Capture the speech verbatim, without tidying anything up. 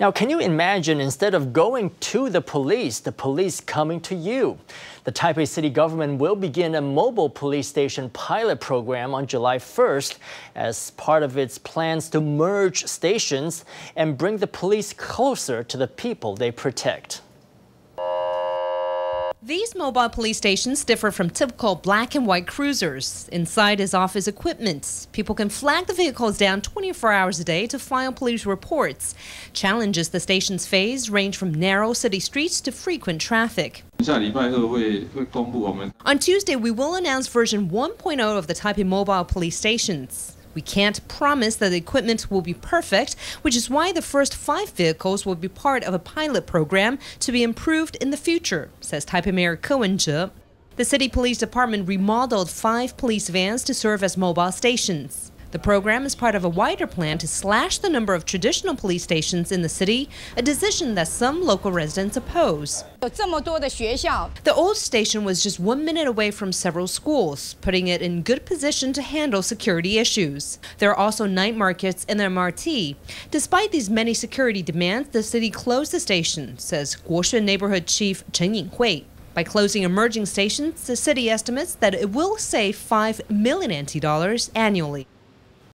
Now, can you imagine, instead of going to the police, the police coming to you? The Taipei city government will begin a mobile police station pilot program on July first as part of its plans to merge stations and bring the police closer to the people they protect. These mobile police stations differ from typical black and white cruisers. Inside is office equipment. People can flag the vehicles down twenty-four hours a day to file police reports. Challenges the stations face range from narrow city streets to frequent traffic. On Tuesday, we will announce version one point oh of the Taipei mobile police stations. We can't promise that the equipment will be perfect, which is why the first five vehicles will be part of a pilot program to be improved in the future, says Taipei Mayor Ko Wen-je. The city police department remodeled five police vans to serve as mobile stations. The program is part of a wider plan to slash the number of traditional police stations in the city, a decision that some local residents oppose. The old station was just one minute away from several schools, putting it in good position to handle security issues. There are also night markets and the M R T. Despite these many security demands, the city closed the station, says Guoshun neighborhood chief Chen Yinghui. By closing emerging stations, the city estimates that it will save five million N T dollars annually.